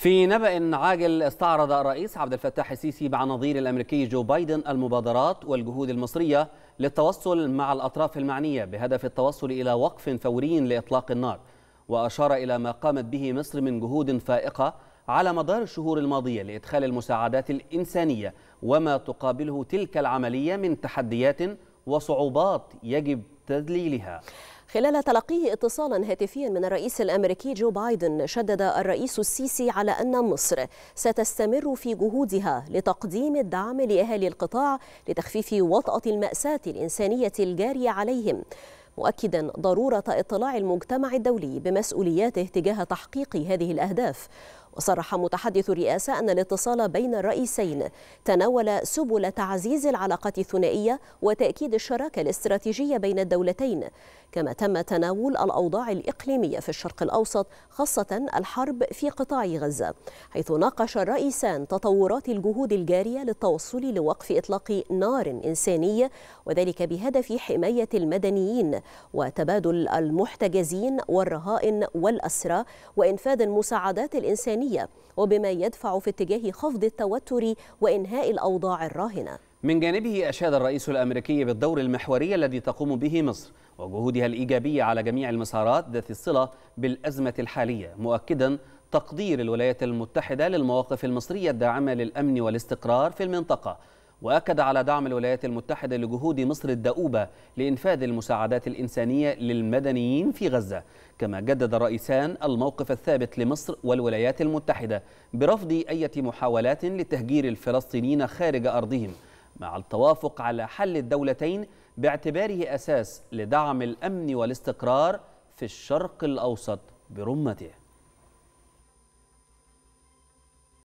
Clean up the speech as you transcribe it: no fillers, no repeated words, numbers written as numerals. في نبأ عاجل، استعرض الرئيس عبد الفتاح السيسي مع نظير الأمريكي جو بايدن المبادرات والجهود المصرية للتوصل مع الأطراف المعنية بهدف التوصل إلى وقف فوري لإطلاق النار، وأشار إلى ما قامت به مصر من جهود فائقة على مدار الشهور الماضية لإدخال المساعدات الإنسانية وما تقابله تلك العملية من تحديات وصعوبات يجب تذليلها. خلال تلقيه اتصالا هاتفيا من الرئيس الأمريكي جو بايدن، شدد الرئيس السيسي على أن مصر ستستمر في جهودها لتقديم الدعم لأهالي القطاع لتخفيف وطأة المأساة الإنسانية الجارية عليهم، مؤكدا ضرورة اطلاع المجتمع الدولي بمسؤولياته تجاه تحقيق هذه الأهداف. وصرح متحدث الرئاسة أن الاتصال بين الرئيسين تناول سبل تعزيز العلاقات الثنائية وتأكيد الشراكة الاستراتيجية بين الدولتين، كما تم تناول الأوضاع الإقليمية في الشرق الأوسط خاصة الحرب في قطاع غزة، حيث ناقش الرئيسان تطورات الجهود الجارية للتوصل لوقف إطلاق نار إنسانية، وذلك بهدف حماية المدنيين وتبادل المحتجزين والرهائن والأسرى وإنفاذ المساعدات الإنسانية، وبما يدفع في اتجاه خفض التوتر وإنهاء الأوضاع الراهنة. من جانبه أشاد الرئيس الأمريكي بالدور المحوري الذي تقوم به مصر وجهودها الإيجابية على جميع المسارات ذات الصلة بالأزمة الحالية، مؤكدا تقدير الولايات المتحدة للمواقف المصرية الداعمة للأمن والاستقرار في المنطقة، وأكد على دعم الولايات المتحدة لجهود مصر الدؤوبة لإنفاذ المساعدات الإنسانية للمدنيين في غزة. كما جدد الرئيسان الموقف الثابت لمصر والولايات المتحدة برفض أي محاولات لتهجير الفلسطينيين خارج أرضهم، مع التوافق على حل الدولتين باعتباره أساس لدعم الأمن والاستقرار في الشرق الأوسط برمته.